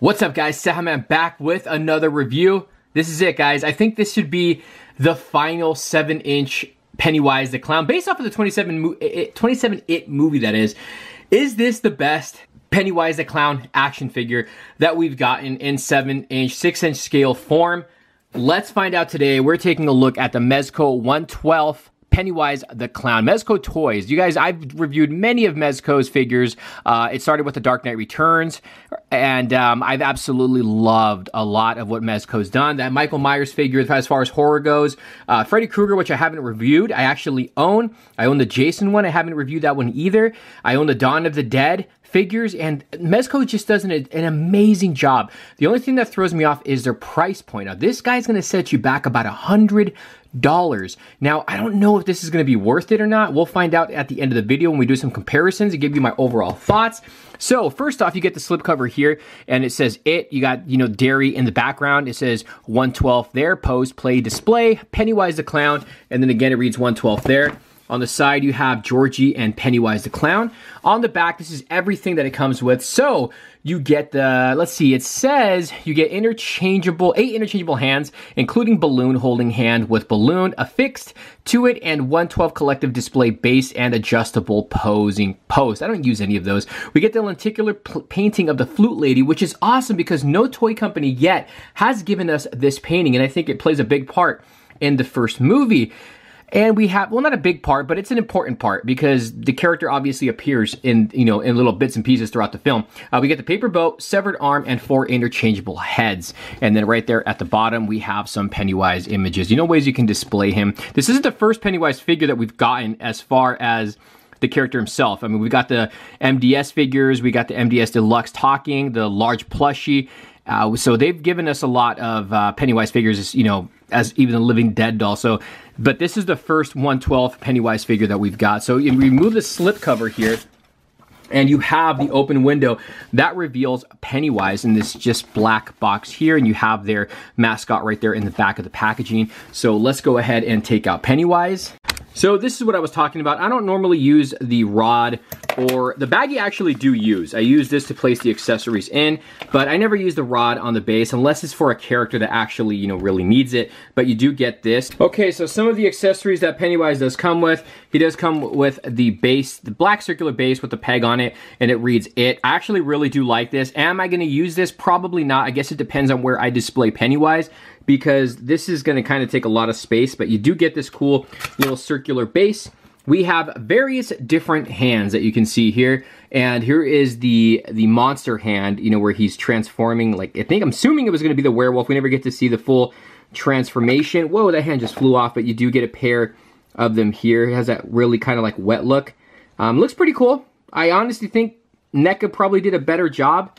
What's up guys, Sahaman back with another review. This is it guys, I think this should be the final 7-inch Pennywise the Clown, based off of the 27 It movie that is. Is this the best Pennywise the Clown action figure that we've gotten in 7-inch, 6-inch scale form? Let's find out today. We're taking a look at the Mezco 1/12 Pennywise the Clown, Mezco Toys. You guys, I've reviewed many of Mezco's figures. It started with the Dark Knight Returns, and I've absolutely loved a lot of what Mezco's done. That Michael Myers figure, as far as horror goes. Freddy Krueger, which I haven't reviewed, I actually own. I own the Jason one. I haven't reviewed that one either. I own the Dawn of the Dead figures, and Mezco just does an amazing job. The only thing that throws me off is their price point. Now, this guy's going to set you back about $100. Now, I don't know if this is going to be worth it or not. We'll find out at the end of the video when we do some comparisons and give you my overall thoughts. So, first off, you get the slipcover here, and it says It. You got, you know, Derry in the background. It says 1/12 there, pose, play, display, Pennywise the Clown, and then again, it reads 1/12 there. On the side, you have Georgie and Pennywise the Clown. On the back, this is everything that it comes with. So you get the, let's see, it says you get interchangeable, 8 interchangeable hands, including balloon holding hand with balloon affixed to it, and 1/12 collective display base and adjustable posing post. I don't use any of those. We get the lenticular painting of the flute lady, which is awesome because no toy company yet has given us this painting, and I think it plays a big part in the first movie. And we have, well, not a big part, but it's an important part because the character obviously appears in, you know, in little bits and pieces throughout the film. We get the paper boat, severed arm, and 4 interchangeable heads. And then right there at the bottom, we have some Pennywise images. You know, ways you can display him. This isn't the first Pennywise figure that we've gotten as far as the character himself. I mean, we got the MDS figures, we got the MDS Deluxe talking, the large plushie. So they've given us a lot of Pennywise figures, you know, as even a living dead doll. So, but this is the first 1/12 Pennywise figure that we've got. So you remove the slip cover here, and you have the open window that reveals Pennywise in this just black box here, and you have their mascot right there in the back of the packaging. So let's go ahead and take out Pennywise. So this is what I was talking about. I don't normally use the rod or the baggie. I actually do use. I use this to place the accessories in, but I never use the rod on the base unless it's for a character that actually, you know, really needs it, but you do get this. Okay, so some of the accessories that Pennywise does come with. He does come with the base, the black circular base with the peg on it, and it reads It. I actually really do like this. Am I gonna use this? Probably not. I guess it depends on where I display Pennywise, because this is gonna kinda take a lot of space, but you do get this cool little circular base. We have various different hands that you can see here, and here is the monster hand, you know, where he's transforming, like, I think, I'm assuming it was gonna be the werewolf. We never get to see the full transformation. Whoa, that hand just flew off, but you do get a pair of them here. It has that really kinda like wet look. Looks pretty cool. I honestly think NECA probably did a better job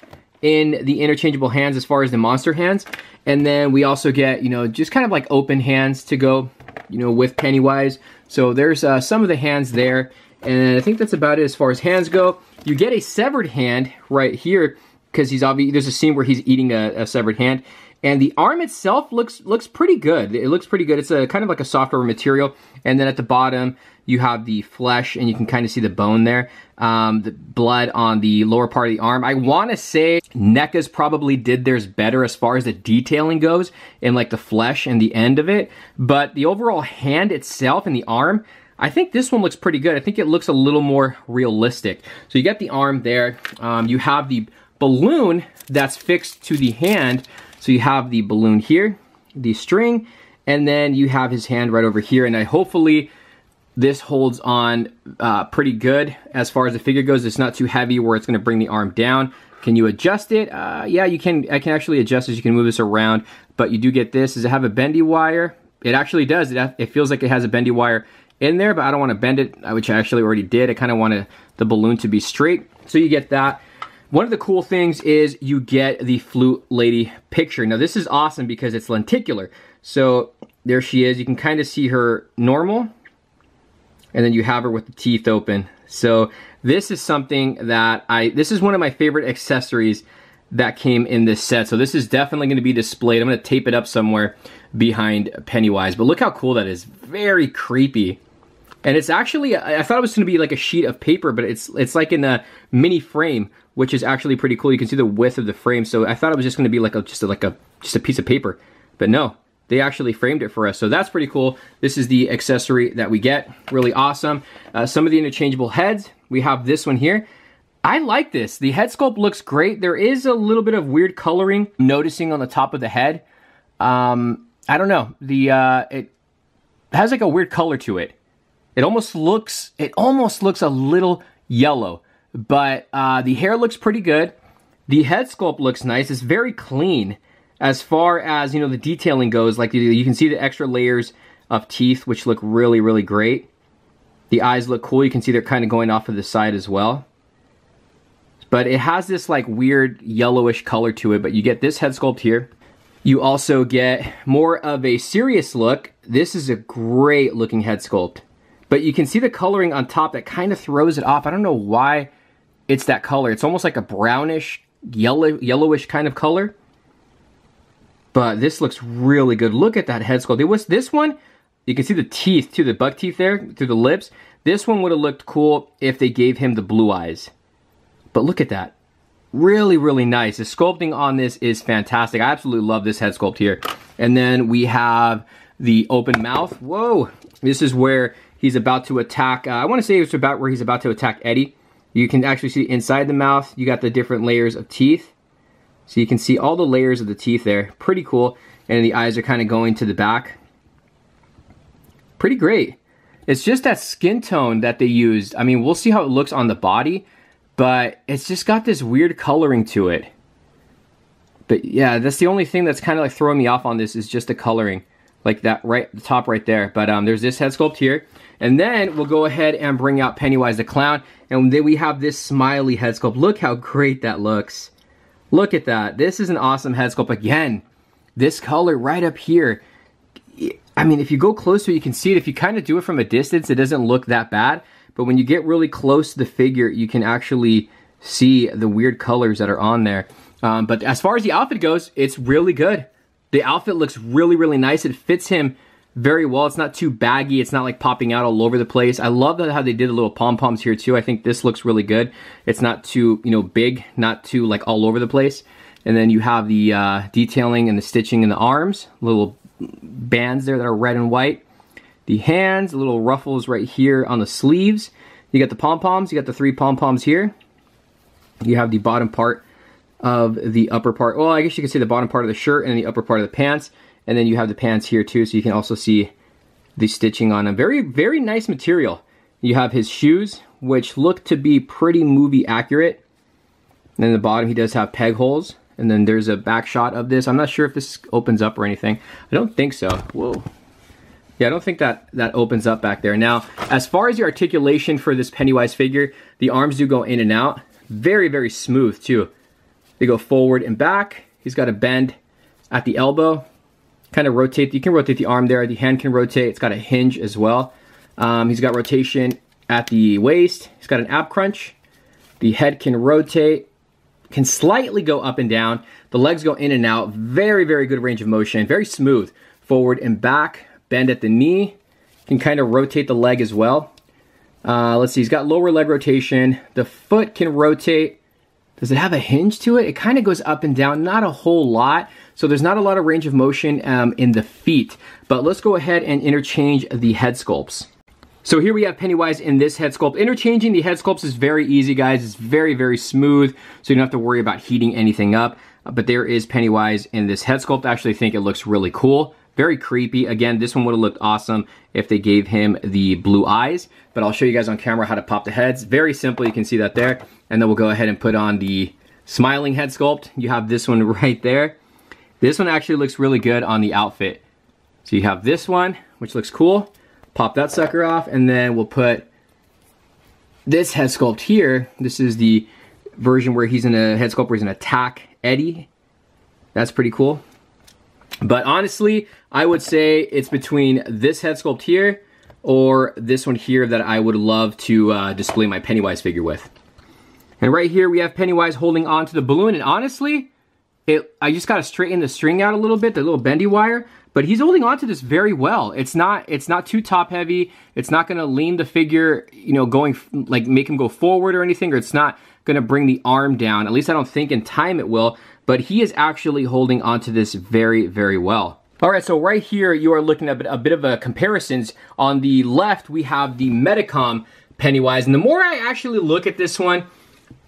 in the interchangeable hands as far as the monster hands. And then we also get, you know, just kind of like open hands to go, you know, with Pennywise. So there's some of the hands there. And I think that's about it as far as hands go. You get a severed hand right here because he's obviously, there's a scene where he's eating a severed hand. And the arm itself looks pretty good. It looks pretty good. It's a kind of like a softer material. And then at the bottom, you have the flesh, and you can kind of see the bone there. The blood on the lower part of the arm. I want to say NECA's probably did theirs better as far as the detailing goes, and like the flesh and the end of it. But the overall hand itself and the arm, I think this one looks pretty good. I think it looks a little more realistic. So you got the arm there. You have the balloon that's fixed to the hand. So you have the balloon here, the string, and then you have his hand right over here. And I hopefully this holds on pretty good as far as the figure goes. It's not too heavy where it's gonna bring the arm down. Can you adjust it? Yeah, you can. I can actually adjust this. You can move this around, but you do get this. Does it have a bendy wire? It actually does. It feels like it has a bendy wire in there, but I don't wanna bend it, which I actually already did. I kinda wanted the balloon to be straight. So you get that. One of the cool things is you get the flute lady picture. Now this is awesome because it's lenticular. So there she is. You can kind of see her normal, and then you have her with the teeth open. So this is something that this is one of my favorite accessories that came in this set. So this is definitely gonna be displayed. I'm gonna tape it up somewhere behind Pennywise, but look how cool that is. Very creepy. And it's actually, I thought it was gonna be like a sheet of paper, but it's like in a mini frame which is actually pretty cool. You can see the width of the frame. So I thought it was just going to be like a piece of paper, but no, they actually framed it for us. So that's pretty cool. This is the accessory that we get. Really awesome. Some of the interchangeable heads. We have this one here. I like this. The head sculpt looks great. There is a little bit of weird coloring I'm noticing on the top of the head. I don't know. It has like a weird color to it. It almost looks a little yellow, but the hair looks pretty good. The head sculpt looks nice. It's very clean as far as, you know, the detailing goes. Like you can see the extra layers of teeth, which look really, really great. The eyes look cool. You can see they're kind of going off of the side as well. But it has this like weird yellowish color to it, but you get this head sculpt here. You also get more of a serious look. This is a great looking head sculpt. But you can see the coloring on top that kind of throws it off. I don't know why it's that color. It's almost like a brownish, yellowish kind of color. But this looks really good. Look at that head sculpt. It was this one. You can see the teeth too, the buck teeth there through the lips. This one would have looked cool if they gave him the blue eyes. But look at that. Really, really nice. The sculpting on this is fantastic. I absolutely love this head sculpt here. And then we have the open mouth. Whoa. This is where he's about to attack. I want to say it's about where he's about to attack Eddie. You can actually see inside the mouth. You got the different layers of teeth. So you can see all the layers of the teeth there. Pretty cool. And the eyes are kind of going to the back. Pretty great. It's just that skin tone that they used. I mean, we'll see how it looks on the body, but it's just got this weird coloring to it. But yeah, that's the only thing that's kind of like throwing me off on this is just the coloring. Like that right, the top right there. But there's this head sculpt here. And then we'll go ahead and bring out Pennywise the Clown. And then we have this smiley head sculpt. Look how great that looks. Look at that. This is an awesome head sculpt. Again, this color right up here. I mean, if you go closer, you can see it. If you kind of do it from a distance, it doesn't look that bad. But when you get really close to the figure, you can actually see the weird colors that are on there. But as far as the outfit goes, it's really good. The outfit looks really, really nice. It fits him very well. It's not too baggy. It's not like popping out all over the place. I love how they did the little pom-poms here too. I think this looks really good. It's not too, you know, big, not too like all over the place. And then you have the detailing and the stitching in the arms, little bands there that are red and white. The hands, little ruffles right here on the sleeves. You got the pom-poms. You got the three pom-poms here. You have the bottom part of the upper part. Well, I guess you can see the bottom part of the shirt and the upper part of the pants. And then you have the pants here too, so you can also see the stitching on them. Very, very nice material. You have his shoes, which look to be pretty movie accurate. And then the bottom, he does have peg holes. And then there's a back shot of this. I'm not sure if this opens up or anything. I don't think so. Whoa. Yeah, I don't think that opens up back there. Now, as far as your articulation for this Pennywise figure, the arms do go in and out. Very, very smooth too. They go forward and back. He's got a bend at the elbow. Kind of rotate. You can rotate the arm there. The hand can rotate. It's got a hinge as well. He's got rotation at the waist. He's got an ab crunch. The head can rotate. Can slightly go up and down. The legs go in and out. Very, very good range of motion. Very smooth. Forward and back. Bend at the knee. Can kind of rotate the leg as well. Let's see. He's got lower leg rotation. The foot can rotate. Does it have a hinge to it? It kind of goes up and down, not a whole lot. So there's not a lot of range of motion in the feet, but let's go ahead and interchange the head sculpts. So here we have Pennywise in this head sculpt. Interchanging the head sculpts is very easy, guys. It's very, very smooth. So you don't have to worry about heating anything up, but there is Pennywise in this head sculpt. I actually think it looks really cool. Very creepy. Again, this one would have looked awesome if they gave him the blue eyes, but I'll show you guys on camera how to pop the heads. Very simple, you can see that there. And then we'll go ahead and put on the smiling head sculpt. You have this one right there. This one actually looks really good on the outfit. So you have this one, which looks cool. Pop that sucker off, and then we'll put this head sculpt here. This is the version where he's in a head sculpt where he's gonna attack Eddie. That's pretty cool. But honestly, I would say it's between this head sculpt here or this one here that I would love to display my Pennywise figure with. And right here we have Pennywise holding on to the balloon, and honestly, I just gotta straighten the string out a little bit, the little bendy wire, but he's holding on to this very well. It's not too top heavy. It's not gonna lean the figure, you know, going like make him go forward or anything, or it's not going to bring the arm down. At least I don't think in time it will, but he is actually holding onto this very, very well. All right, so right here, you are looking at a bit of a comparisons. On the left, we have the Medicom Pennywise, and the more I actually look at this one,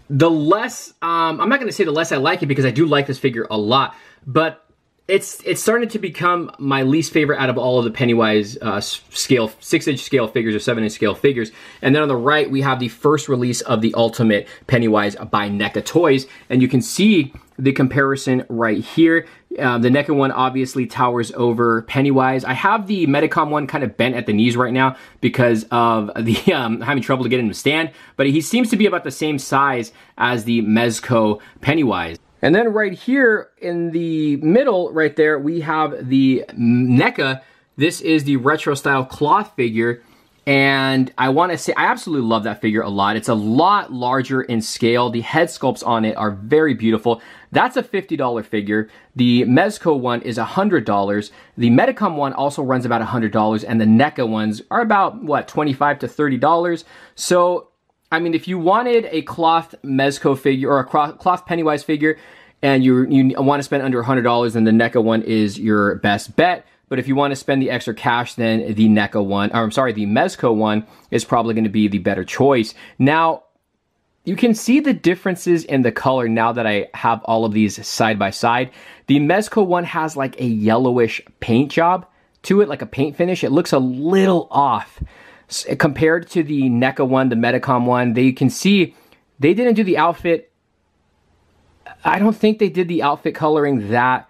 the less, I'm not gonna say the less I like it, because I do like this figure a lot, but it's starting to become my least favorite out of all of the Pennywise scale, 6-inch scale figures or 7-inch scale figures. And then on the right, we have the first release of the Ultimate Pennywise by NECA Toys. And you can see the comparison right here. The NECA one obviously towers over Pennywise. I have the Medicom one kind of bent at the knees right now because of the having trouble to get him to stand, but he seems to be about the same size as the Mezco Pennywise. And then right here in the middle right there, we have the NECA. This is the retro style cloth figure. And I want to say, I absolutely love that figure a lot. It's a lot larger in scale. The head sculpts on it are very beautiful. That's a $50 figure. The Mezco one is $100. The Medicom one also runs about $100. And the NECA ones are about, what, $25 to $30. So, I mean, if you wanted a cloth Mezco figure or a cloth Pennywise figure and you want to spend under $100, then the NECA one is your best bet. But if you want to spend the extra cash, then the NECA one, or I'm sorry, the Mezco one is probably going to be the better choice. Now, you can see the differences in the color now that I have all of these side by side. The Mezco one has like a yellowish paint job to it, like a paint finish. It looks a little off. Compared to the NECA one, the Medicom one, they can see they didn't do the outfit. I don't think they did the outfit coloring that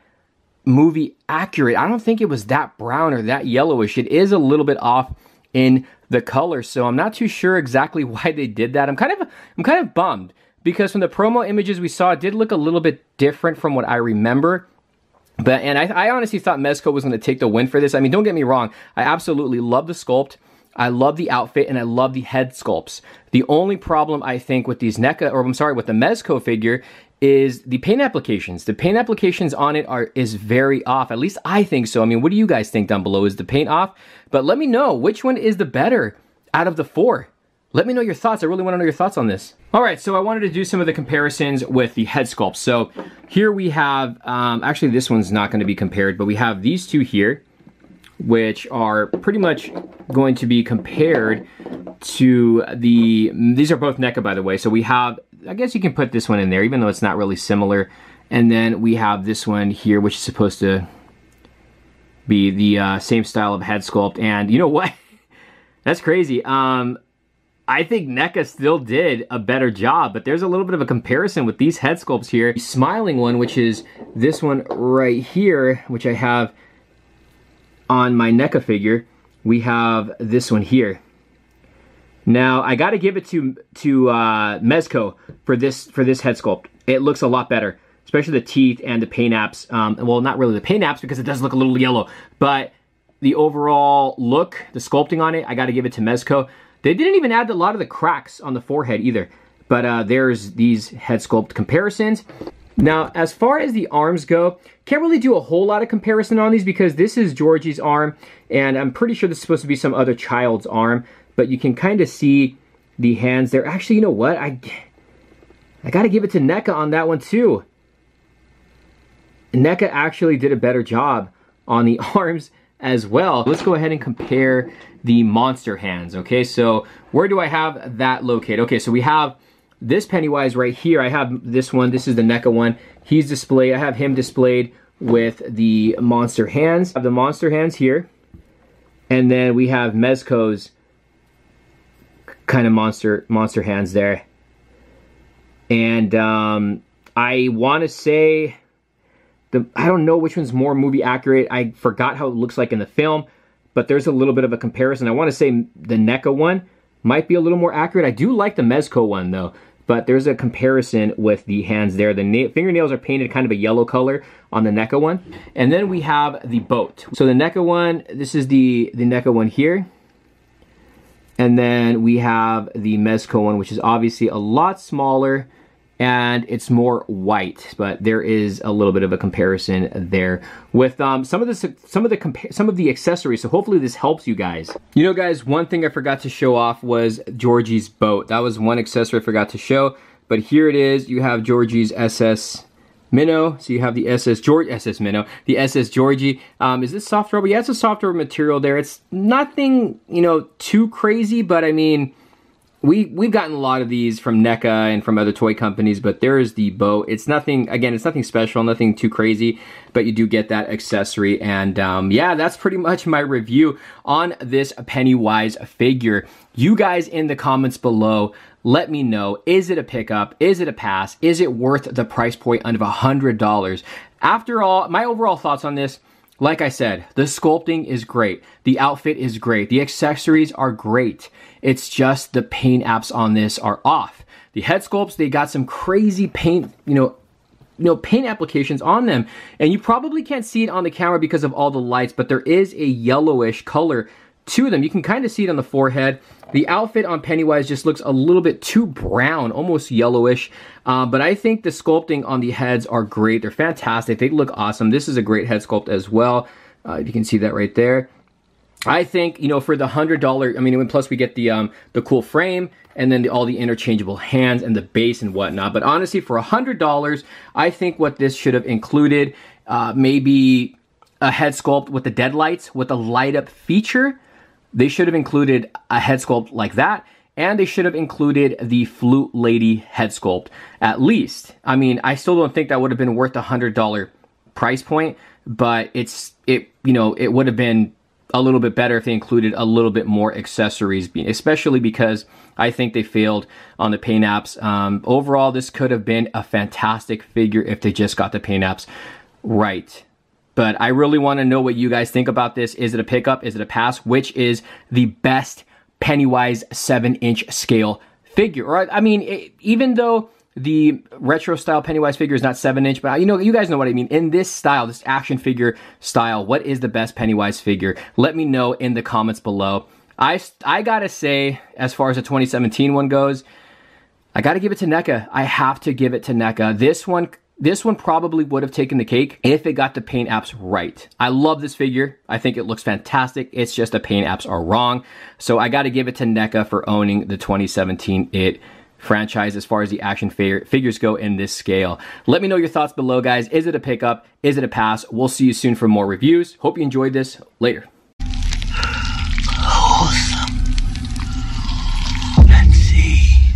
movie accurate. I don't think it was that brown or that yellowish. It is a little bit off in the color, so I'm not too sure exactly why they did that. I'm kind of bummed because from the promo images we saw, it did look a little bit different from what I remember. But I honestly thought Mezco was going to take the win for this. I mean, don't get me wrong. I absolutely love the sculpt. I love the outfit and I love the head sculpts. The only problem I think with these NECA, or I'm sorry, with the Mezco figure is the paint applications. The paint applications on it is very off. At least I think so. I mean, what do you guys think down below? Is the paint off? But let me know which one is the better out of the four. Let me know your thoughts. I really want to know your thoughts on this. All right, so I wanted to do some of the comparisons with the head sculpts. So here we have, actually this one's not going to be compared, but we have these two here, which are pretty much going to be compared to the, these are both NECA, by the way. So we have, I guess you can put this one in there, even though it's not really similar. And then we have this one here, which is supposed to be the same style of head sculpt. And you know what? That's crazy. I think NECA still did a better job, but there's a little bit of a comparison with these head sculpts here. The smiling one, which is this one right here, which I have on my NECA figure, we have this one here. Now I gotta give it to Mezco for this head sculpt. It looks a lot better, especially the teeth and the paint apps. Well, not really the paint apps because it does look a little yellow, but the overall look, the sculpting on it, I gotta give it to Mezco. They didn't even add a lot of the cracks on the forehead either. But there's these head sculpt comparisons. Now, as far as the arms go, can't really do a whole lot of comparison on these because this is Georgie's arm, and I'm pretty sure this is supposed to be some other child's arm, but you can kind of see the hands there. Actually, you know what? I got to give it to NECA on that one too. NECA actually did a better job on the arms as well. Let's go ahead and compare the monster hands, okay? So where do I have that located? Okay, so we have this Pennywise right here. I have this one. This is the NECA one. He's displayed. I have him displayed with the monster hands. I have the monster hands here. And then we have Mezco's kind of monster hands there. And I want to say, I don't know which one's more movie accurate. I forgot how it looks like in the film, but there's a little bit of a comparison. I want to say the NECA one might be a little more accurate. I do like the Mezco one though. But there's a comparison with the hands there. The fingernails are painted kind of a yellow color on the NECA one. And then we have the boat. So the NECA one, this is the NECA one here. And then we have the Mezco one, which is obviously a lot smaller and it's more white, but there is a little bit of a comparison there with some of the accessories. So hopefully this helps you guys. You know guys, one thing I forgot to show off was Georgie's boat. That was one accessory I forgot to show, But here it is, you have Georgie's SS Minnow. So you have the SS Georgie. Is this soft rubber? Yeah, it's a soft rubber material there. It's nothing, you know, too crazy, but I mean, we've gotten a lot of these from NECA and from other toy companies, but there is the bow. It's nothing, again, it's nothing special, nothing too crazy, but you do get that accessory. And yeah, that's pretty much my review on this Pennywise figure. You guys in the comments below, let me know, is it a pickup? Is it a pass? Is it worth the price point of $100? After all, my overall thoughts on this, like I said, the sculpting is great. The outfit is great. The accessories are great. It's just the paint apps on this are off. The head sculpts, they got some crazy paint, paint applications on them. And you probably can't see it on the camera because of all the lights, but there is a yellowish color to them. You can kind of see it on the forehead. The outfit on Pennywise just looks a little bit too brown, almost yellowish. But I think the sculpting on the heads are great. They're fantastic. They look awesome. This is a great head sculpt as well. If you can see that right there. I think, you know, for the $100, I mean, plus we get the cool frame and then all the interchangeable hands and the base and whatnot. But honestly, for $100, I think what this should have included, maybe a head sculpt with the deadlights, with a light up feature. They should have included a head sculpt like that, and they should have included the Flute Lady head sculpt, at least. I mean, I still don't think that would have been worth the $100 price point, but it would have been a little bit better if they included a little bit more accessories, especially because I think they failed on the paint apps. Overall, this could have been a fantastic figure if they just got the paint apps right. But I really want to know what you guys think about this. Is it a pickup? Is it a pass? Which is the best Pennywise 7-inch scale figure? Or I mean, even though the retro style Pennywise figure is not 7-inch, but you know, you guys know what I mean. In this style, this action figure style, what is the best Pennywise figure? Let me know in the comments below. I gotta say, as far as the 2017 one goes, I gotta give it to NECA. I have to give it to NECA. This one probably would have taken the cake if it got the paint apps right. I love this figure. I think it looks fantastic. It's just the paint apps are wrong. So I got to give it to NECA for owning the 2017 IT franchise as far as the action figures go in this scale. Let me know your thoughts below, guys. Is it a pickup? Is it a pass? We'll see you soon for more reviews. Hope you enjoyed this. Later. Awesome. Let's see.